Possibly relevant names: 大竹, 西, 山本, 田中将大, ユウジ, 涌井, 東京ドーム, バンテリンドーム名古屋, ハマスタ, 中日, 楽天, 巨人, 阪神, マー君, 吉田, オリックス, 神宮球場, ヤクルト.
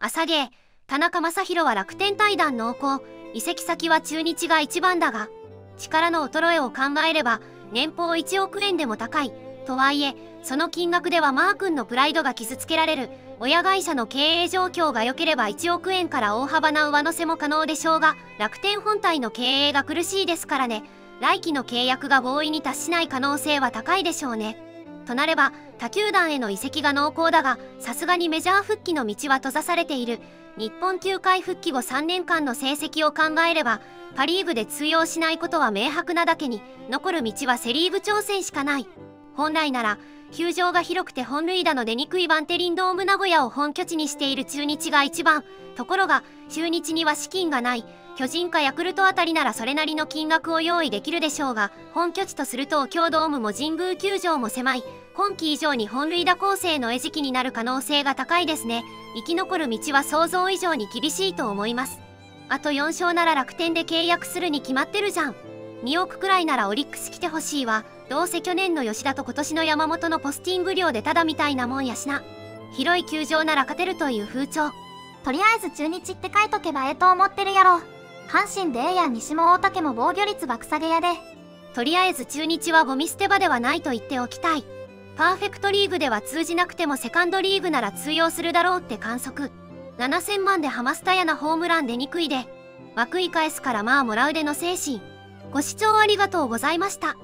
朝芸、田中将大は楽天対談濃厚、移籍先は中日が一番だが、力の衰えを考えれば、年俸1億円でも高い。とはいえ、その金額ではマー君のプライドが傷つけられる。親会社の経営状況が良ければ1億円から大幅な上乗せも可能でしょうが、楽天本体の経営が苦しいですからね。来期の契約が合意に達しない可能性は高いでしょうね。となれば、他球団への移籍が濃厚だが、さすがにメジャー復帰の道は閉ざされている。日本球界復帰後3年間の成績を考えれば、パ・リーグで通用しないことは明白なだけに、残る道はセ・リーグ挑戦しかない。本来なら、球場が広くて本塁打の出にくいバンテリンドーム名古屋を本拠地にしている中日が一番。ところが、中日には資金がない。巨人かヤクルトあたりならそれなりの金額を用意できるでしょうが、本拠地とすると東京ドームも神宮球場も狭い。今季以上に本塁打構成の餌食になる可能性が高いですね。生き残る道は想像以上に厳しいと思います。あと4勝なら楽天で契約するに決まってるじゃん。2億くらいならオリックス来てほしいわ。どうせ去年の吉田と今年の山本のポスティング量でただみたいなもんやしな。広い球場なら勝てるという風潮。とりあえず中日って書いとけばええと思ってるやろ。阪神でええやん、西も大竹も防御率爆下げやで。とりあえず中日はゴミ捨て場ではないと言っておきたい。パーフェクトリーグでは通じなくてもセカンドリーグなら通用するだろうって観測。7000万でハマスタやなホームラン出にくいで。涌井返すからまあもらうでの精神。ご視聴ありがとうございました。